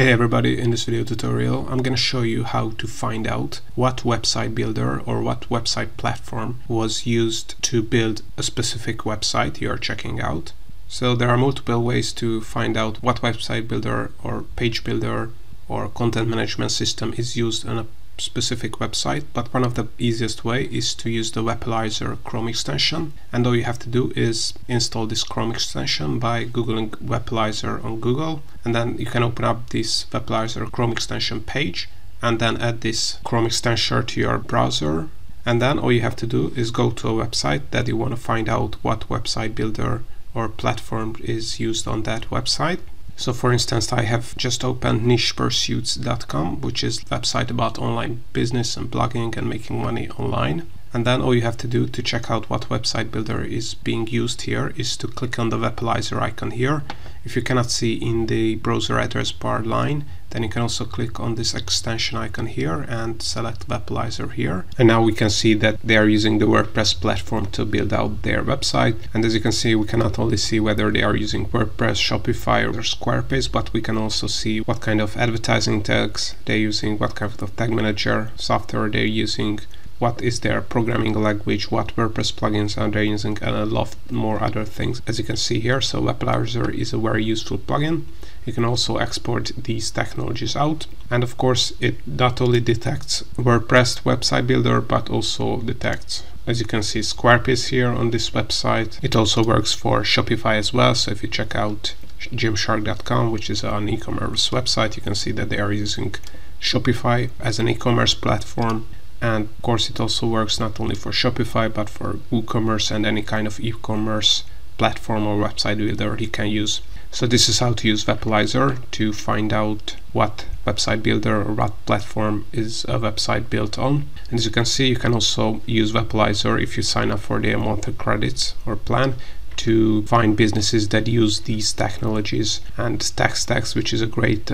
Hey everybody, in this video tutorial I'm going to show you how to find out what website builder or what website platform was used to build a specific website you are checking out. So there are multiple ways to find out what website builder or page builder or content management system is used on a specific website, but one of the easiest way is to use the Wappalyzer Chrome extension, and all you have to do is install this Chrome extension by googling Wappalyzer on Google, and then you can open up this Wappalyzer Chrome extension page and then add this Chrome extension to your browser, and then all you have to do is go to a website that you want to find out what website builder or platform is used on that website. So for instance, I have just opened nichepursuits.com, which is a website about online business and blogging and making money online. And then all you have to do to check out what website builder is being used here is to click on the Wappalyzer icon here. If you cannot see in the browser address bar line, then you can also click on this extension icon here and select Wappalyzer here. And now we can see that they are using the WordPress platform to build out their website. And as you can see, we can not only see whether they are using WordPress, Shopify or Squarespace, but we can also see what kind of advertising tags they're using, what kind of tag manager software they're using, what is their programming language, what WordPress plugins are they using, and a lot more other things, as you can see here. So Wappalyzer is a very useful plugin. You can also export these technologies out, and of course it not only detects WordPress website builder but also detects, as you can see, Squarespace here on this website. It also works for Shopify as well, so if you check out gymshark.com, which is an e-commerce website, you can see that they are using Shopify as an e-commerce platform. And of course it also works not only for Shopify but for WooCommerce and any kind of e-commerce platform or website builder you can use. So this is how to use Wappalyzer to find out what website builder or what platform is a website built on. And as you can see, you can also use Wappalyzer if you sign up for their monthly credits or plan to find businesses that use these technologies and tech stacks, which is a great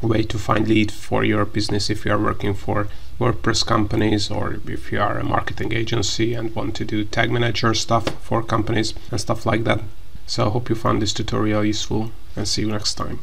way to find lead for your business if you are working for WordPress companies or if you are a marketing agency and want to do tag manager stuff for companies and stuff like that. So I hope you found this tutorial useful, and see you next time.